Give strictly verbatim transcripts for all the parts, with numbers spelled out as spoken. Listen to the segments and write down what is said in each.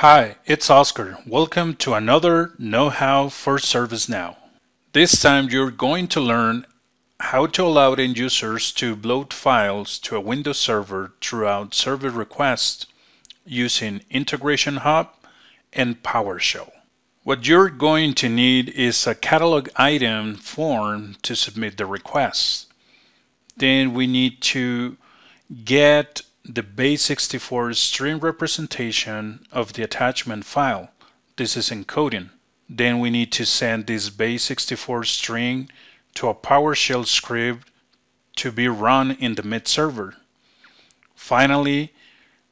Hi, it's Oscar. Welcome to another know-how for ServiceNow. This time you're going to learn how to allow end users to upload files to a Windows server throughout server requests using Integration Hub and PowerShell. What you're going to need is a catalog item form to submit the request. Then we need to get the base sixty-four stream representation of the attachment file. This is encoding. Then we need to send this base sixty-four string to a PowerShell script to be run in the M I D server. Finally,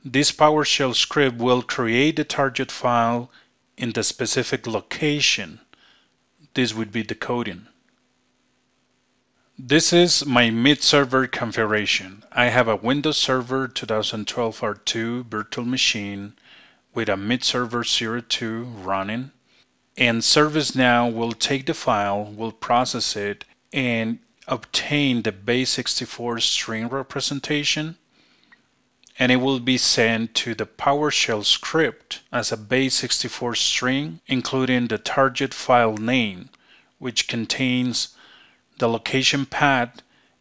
this PowerShell script will create the target file in the specific location. This would be decoding. This is my M I D server configuration. I have a Windows Server twenty twelve R two virtual machine with a M I D Server zero two running, and ServiceNow will take the file, will process it, and obtain the base sixty-four string representation, and it will be sent to the PowerShell script as a base sixty-four string, including the target file name, which contains the location path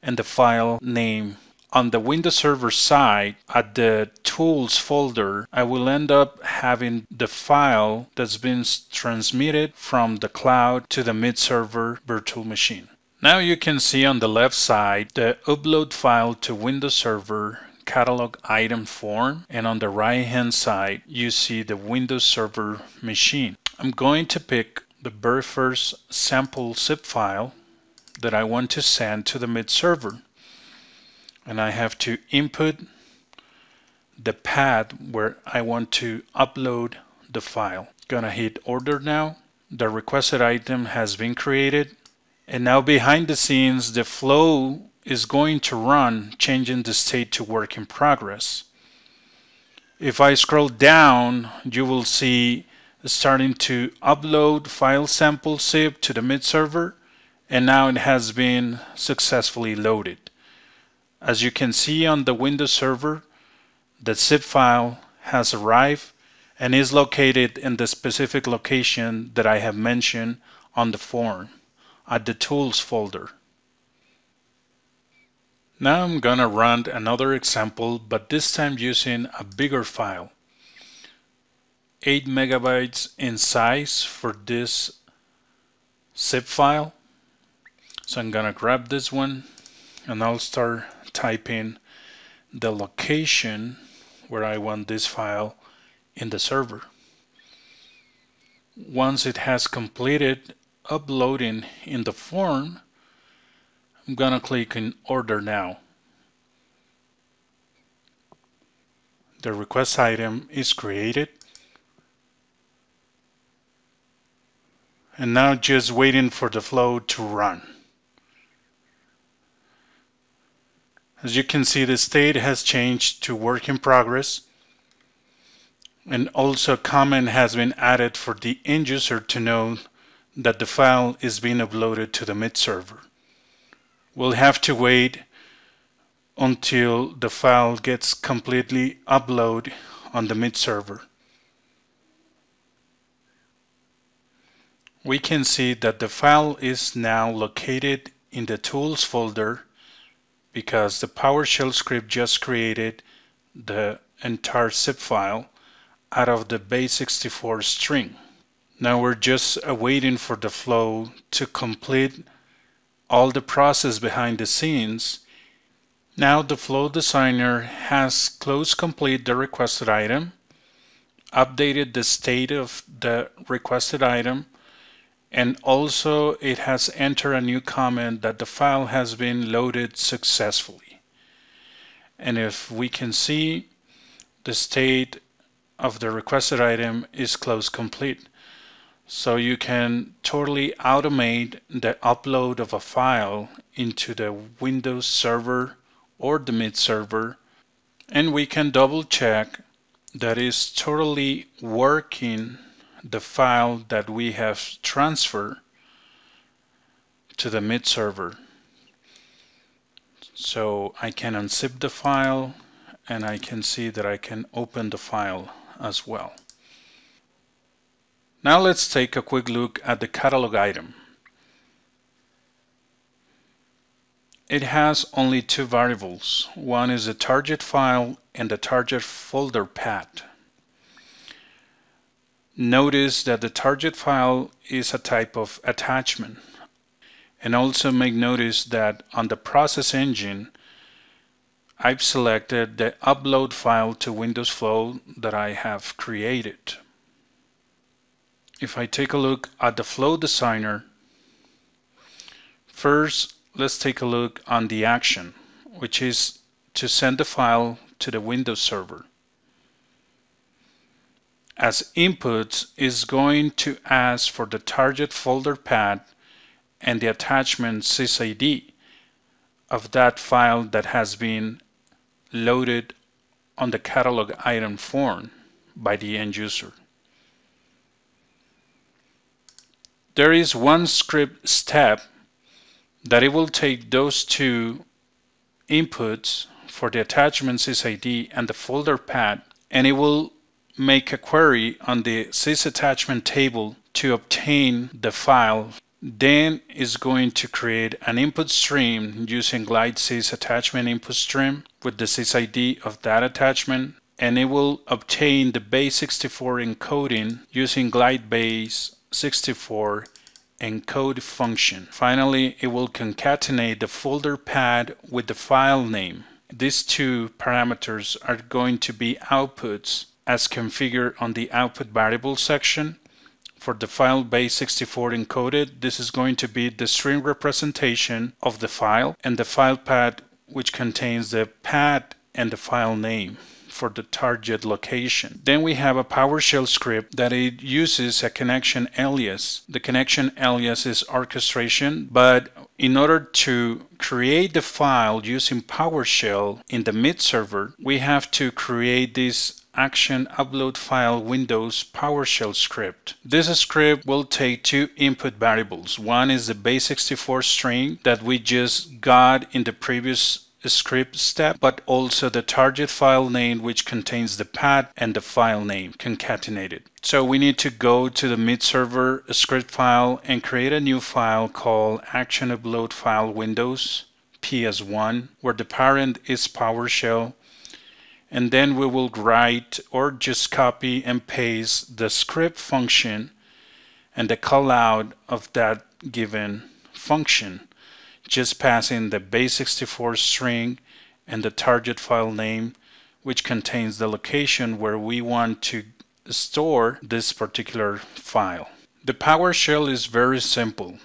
and the file name. On the Windows Server side, at the Tools folder, I will end up having the file that's been transmitted from the cloud to the M I D Server virtual machine. Now you can see on the left side the upload file to Windows Server catalog item form, and on the right hand side you see the Windows Server machine. I'm going to pick the very first sample zip file that I want to send to the M I D server, and I have to input the path where I want to upload the file. Gonna hit order now. The requested item has been created, and now behind the scenes the flow is going to run, changing the state to work in progress. If I scroll down, you will see starting to upload file sample zip to the M I D server, and now it has been successfully loaded. As you can see on the Windows server, the zip file has arrived and is located in the specific location that I have mentioned on the form at the Tools folder. Now I'm gonna run another example, but this time using a bigger file, eight megabytes in size for this zip file. So I'm gonna grab this one and I'll start typing the location where I want this file in the server. Once it has completed uploading in the form, I'm gonna click in order now. The request item is created, and now just waiting for the flow to run. As you can see, the state has changed to work in progress, and also a comment has been added for the end user to know that the file is being uploaded to the M I D server. We'll have to wait until the file gets completely uploaded on the M I D server. We can see that the file is now located in the Tools folder, because the PowerShell script just created the entire zip file out of the base sixty-four string. Now we're just waiting for the flow to complete all the process behind the scenes. Now the flow designer has close complete the requested item, updated the state of the requested item, and also it has entered a new comment that the file has been loaded successfully. And if we can see, the state of the requested item is close complete. So you can totally automate the upload of a file into the Windows server or the M I D server, and we can double check that is totally working the file that we have transferred to the M I D server. So I can unzip the file, and I can see that I can open the file as well. Now let's take a quick look at the catalog item. It has only two variables. One is the target file and the target folder path. Notice that the target file is a type of attachment. And also make notice that on the process engine, I've selected the upload file to Windows flow that I have created. If I take a look at the flow designer, first let's take a look on the action, which is to send the file to the Windows server. As inputs, is going to ask for the target folder path and the attachment sysid of that file that has been loaded on the catalog item form by the end user. There is one script step that it will take those two inputs for the attachment sysid and the folder path, and it will make a query on the sys attachment table to obtain the file. Then it's going to create an input stream using Glide sys attachment input stream with the sysid of that attachment, and it will obtain the base sixty-four encoding using GlideBase sixty-four encode function. Finally, it will concatenate the folder path with the file name. These two parameters are going to be outputs as configured on the output variable section. For the file base sixty-four encoded, this is going to be the string representation of the file and the file path, which contains the path and the file name for the target location. Then we have a PowerShell script that it uses a connection alias. The connection alias is orchestration, but in order to create the file using PowerShell in the M I D server, we have to create this action upload file Windows PowerShell script. This script will take two input variables. One is the base sixty-four string that we just got in the previous script step, but also the target file name, which contains the path and the file name concatenated. So we need to go to the M I D server script file and create a new file called action upload file Windows P S one, where the parent is PowerShell, and then we will write or just copy and paste the script function and the callout of that given function, just passing the base sixty-four string and the target file name, which contains the location where we want to store this particular file. The PowerShell is very simple.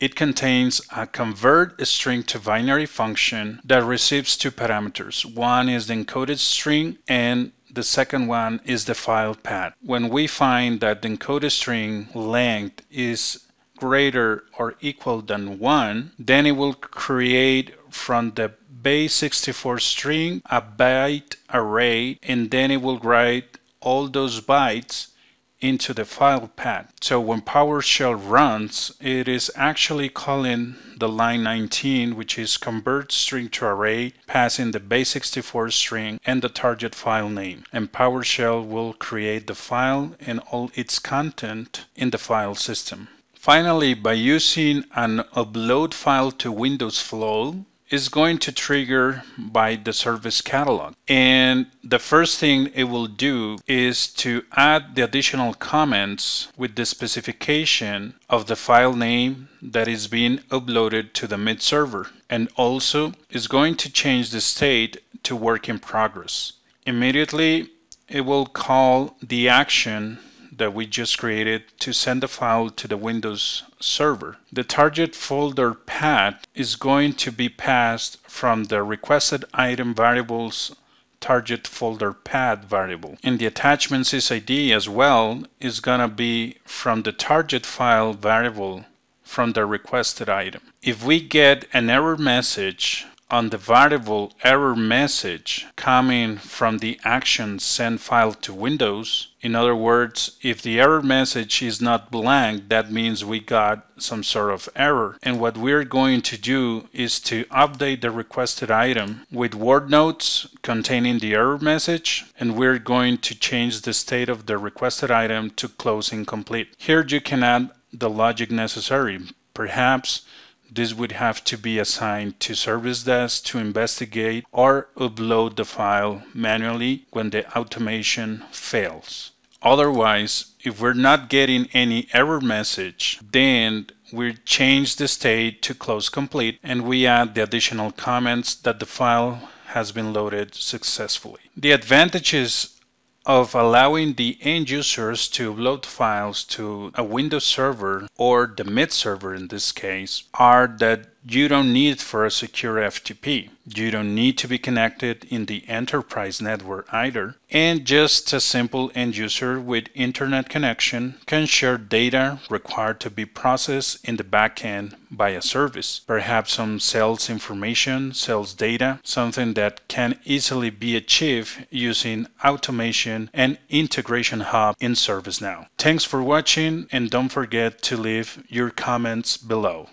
It contains a convert string to binary function that receives two parameters. One is the encoded string and the second one is the file path. When we find that the encoded string length is greater or equal than one, then it will create from the base sixty-four string a byte array, and then it will write all those bytes into the file path. So when PowerShell runs, it is actually calling the line nineteen, which is convert string to array, passing the base sixty-four string and the target file name, and PowerShell will create the file and all its content in the file system. Finally, by using an upload file to Windows flow, is going to trigger by the service catalog. And the first thing it will do is to add the additional comments with the specification of the file name that is being uploaded to the M I D server. And also is going to change the state to work in progress. Immediately, it will call the action that we just created to send the file to the Windows server. The target folder path is going to be passed from the requested item variable's target folder path variable. And the attachment sysid as well is gonna be from the target file variable from the requested item. If we get an error message on the variable error message coming from the action send file to Windows. In other words, if the error message is not blank, that means we got some sort of error. And what we're going to do is to update the requested item with word notes containing the error message, and we're going to change the state of the requested item to close incomplete. Here you can add the logic necessary. Perhaps this would have to be assigned to Service Desk to investigate or upload the file manually when the automation fails. Otherwise, if we're not getting any error message, then we change the state to close complete and we add the additional comments that the file has been loaded successfully. The advantages of allowing the end users to upload files to a Windows server, or the M I D server in this case, are that you don't need for a secure F T P. You don't need to be connected in the enterprise network either. And just a simple end user with internet connection can share data required to be processed in the backend by a service. Perhaps some sales information, sales data, something that can easily be achieved using automation and Integration Hub in ServiceNow. Thanks for watching, and don't forget to leave your comments below.